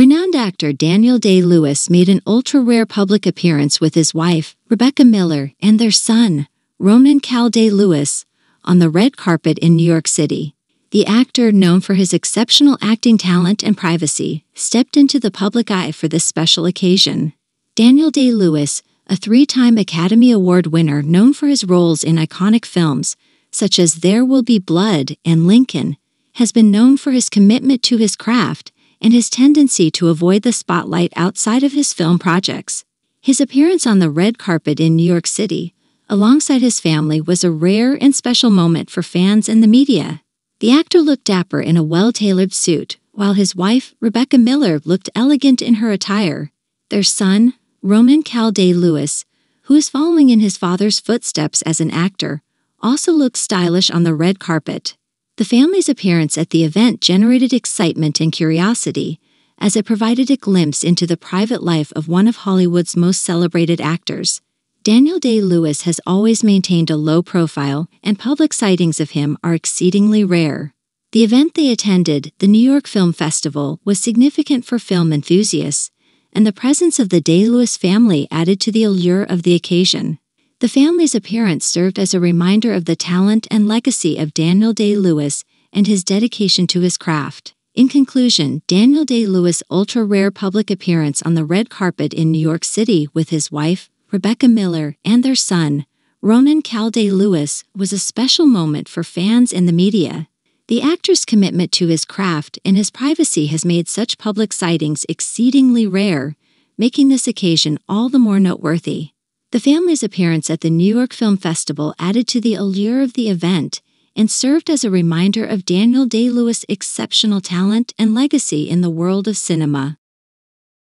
Renowned actor Daniel Day-Lewis made an ultra-rare public appearance with his wife, Rebecca Miller, and their son, Roman Cal Day-Lewis, on the red carpet in New York City. The actor, known for his exceptional acting talent and privacy, stepped into the public eye for this special occasion. Daniel Day-Lewis, a three-time Academy Award winner known for his roles in iconic films such as There Will Be Blood and Lincoln, has been known for his commitment to his craft and his tendency to avoid the spotlight outside of his film projects. His appearance on the red carpet in New York City, alongside his family, was a rare and special moment for fans and the media. The actor looked dapper in a well-tailored suit, while his wife, Rebecca Miller, looked elegant in her attire. Their son, Roman Cal Day-Lewis, who is following in his father's footsteps as an actor, also looked stylish on the red carpet. The family's appearance at the event generated excitement and curiosity, as it provided a glimpse into the private life of one of Hollywood's most celebrated actors. Daniel Day-Lewis has always maintained a low profile, and public sightings of him are exceedingly rare. The event they attended, the New York Film Festival, was significant for film enthusiasts, and the presence of the Day-Lewis family added to the allure of the occasion. The family's appearance served as a reminder of the talent and legacy of Daniel Day-Lewis and his dedication to his craft. In conclusion, Daniel Day-Lewis' ultra-rare public appearance on the red carpet in New York City with his wife, Rebecca Miller, and their son, Ronan Cal Day-Lewis, was a special moment for fans and the media. The actor's commitment to his craft and his privacy has made such public sightings exceedingly rare, making this occasion all the more noteworthy. The family's appearance at the New York Film Festival added to the allure of the event and served as a reminder of Daniel Day-Lewis' exceptional talent and legacy in the world of cinema.